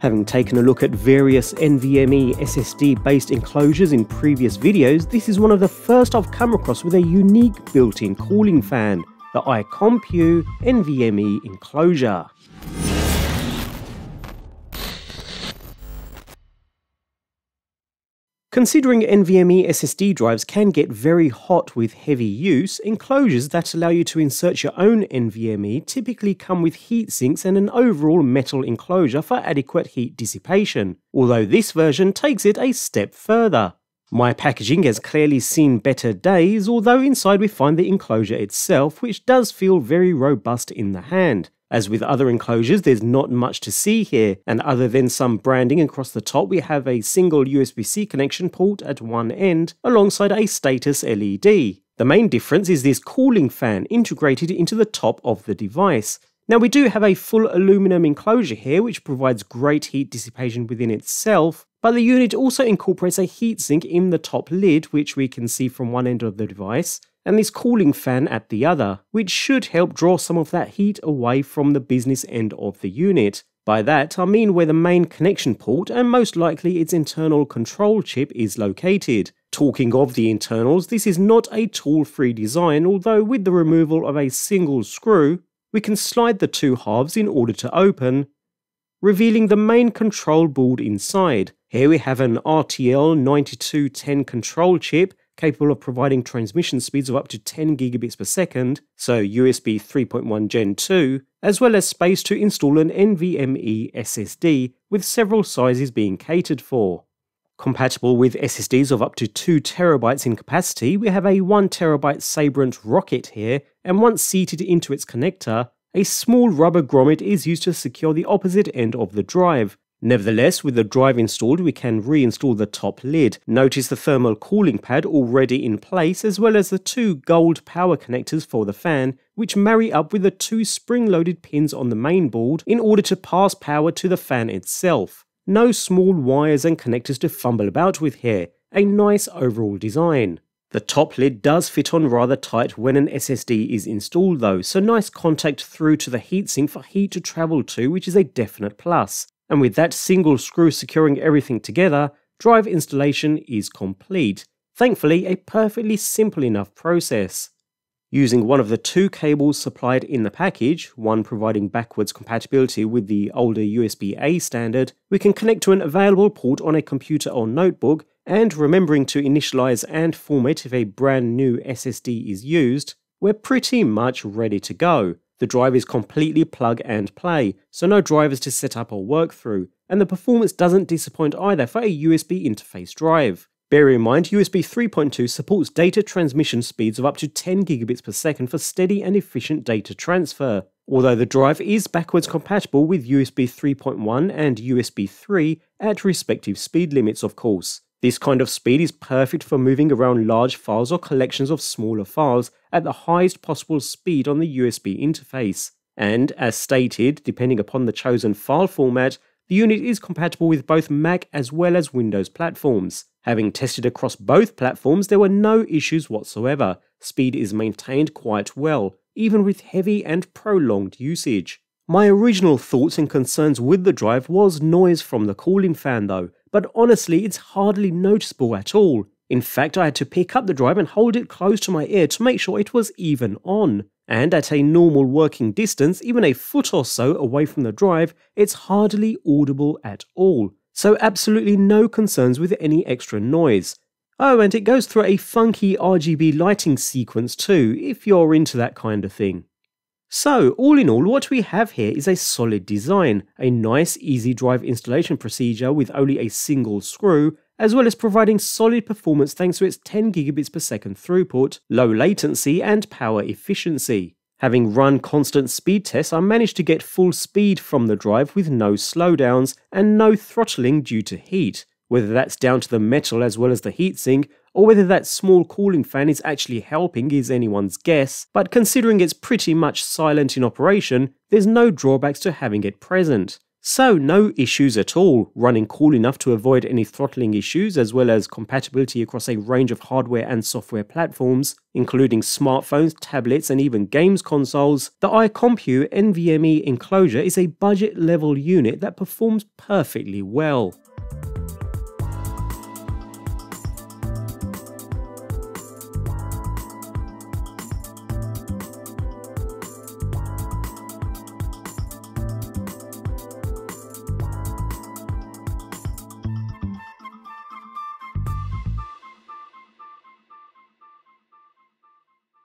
Having taken a look at various NVMe SSD-based enclosures in previous videos, this is one of the first I've come across with a unique built-in cooling fan, the Aikonpu NVMe enclosure. Considering NVMe SSD drives can get very hot with heavy use, enclosures that allow you to insert your own NVMe typically come with heat sinks and an overall metal enclosure for adequate heat dissipation, although this version takes it a step further. My packaging has clearly seen better days, although inside we find the enclosure itself, which does feel very robust in the hand. As with other enclosures, there's not much to see here, and other than some branding across the top, we have a single USB-C connection port at one end, alongside a status LED. The main difference is this cooling fan integrated into the top of the device. Now, we do have a full aluminum enclosure here, which provides great heat dissipation within itself, but the unit also incorporates a heatsink in the top lid, which we can see from one end of the device, and this cooling fan at the other, which should help draw some of that heat away from the business end of the unit. By that, I mean where the main connection port and most likely its internal control chip is located. Talking of the internals, this is not a tool-free design, although with the removal of a single screw, we can slide the two halves in order to open, revealing the main control board inside. Here we have an RTL9210 control chip, capable of providing transmission speeds of up to 10 gigabits per second, so USB 3.1 Gen 2, as well as space to install an NVMe SSD, with several sizes being catered for. Compatible with SSDs of up to 2 terabytes in capacity, we have a 1 terabyte Sabrent rocket here, and once seated into its connector, a small rubber grommet is used to secure the opposite end of the drive. Nevertheless, with the drive installed, we can reinstall the top lid. Notice the thermal cooling pad already in place, as well as the two gold power connectors for the fan, which marry up with the two spring-loaded pins on the main board in order to pass power to the fan itself. No small wires and connectors to fumble about with here. A nice overall design. The top lid does fit on rather tight when an SSD is installed though, so nice contact through to the heatsink for heat to travel to, which is a definite plus. And with that single screw securing everything together, drive installation is complete. Thankfully, a perfectly simple enough process. Using one of the two cables supplied in the package, one providing backwards compatibility with the older USB-A standard, we can connect to an available port on a computer or notebook, and remembering to initialize and format if a brand new SSD is used, we're pretty much ready to go. The drive is completely plug and play, so no drivers to set up or work through, and the performance doesn't disappoint either for a USB interface drive. Bear in mind, USB 3.2 supports data transmission speeds of up to 10 gigabits per second for steady and efficient data transfer. Although the drive is backwards compatible with USB 3.1 and USB 3 at respective speed limits, of course. This kind of speed is perfect for moving around large files or collections of smaller files at the highest possible speed on the USB interface. And, as stated, depending upon the chosen file format, the unit is compatible with both Mac as well as Windows platforms. Having tested across both platforms, there were no issues whatsoever. Speed is maintained quite well, even with heavy and prolonged usage. My original thoughts and concerns with the drive was noise from the cooling fan though, but honestly it's hardly noticeable at all. In fact, I had to pick up the drive and hold it close to my ear to make sure it was even on. And at a normal working distance, even a foot or so away from the drive, it's hardly audible at all. So absolutely no concerns with any extra noise. Oh, and it goes through a funky RGB lighting sequence too, if you're into that kind of thing. So, all in all, what we have here is a solid design, a nice easy drive installation procedure with only a single screw, as well as providing solid performance thanks to its 10 gigabits per second throughput, low latency and power efficiency. Having run constant speed tests, I managed to get full speed from the drive with no slowdowns and no throttling due to heat, whether that's down to the metal as well as the heatsink, or whether that small cooling fan is actually helping is anyone's guess, but considering it's pretty much silent in operation, there's no drawbacks to having it present. So no issues at all, running cool enough to avoid any throttling issues, as well as compatibility across a range of hardware and software platforms, including smartphones, tablets and even games consoles. The Aikonpu NVMe enclosure is a budget level unit that performs perfectly well.